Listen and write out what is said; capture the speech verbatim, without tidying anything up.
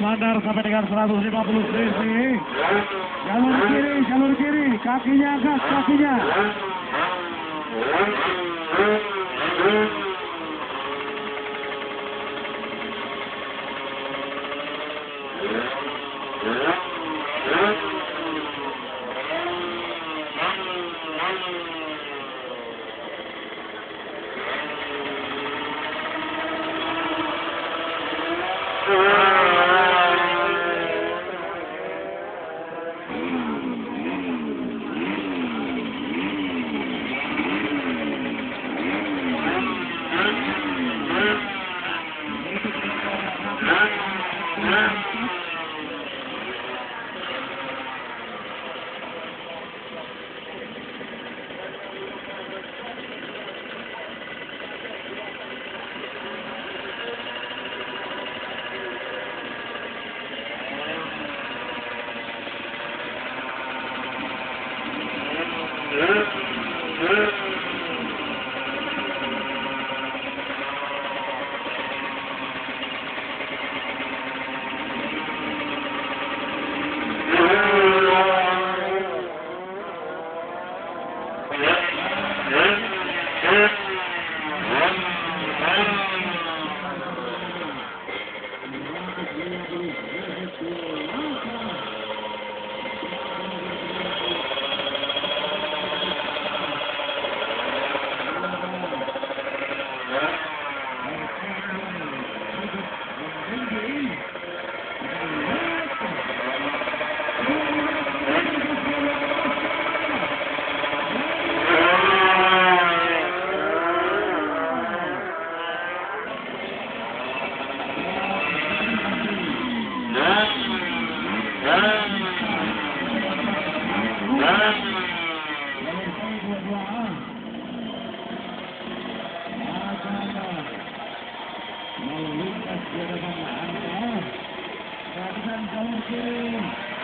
Standar sampai dengan seratus lima puluh cc. Jalur kiri, jalur kiri, kakinya gas, kakinya. Jangan lupa like, share, dan subscribe.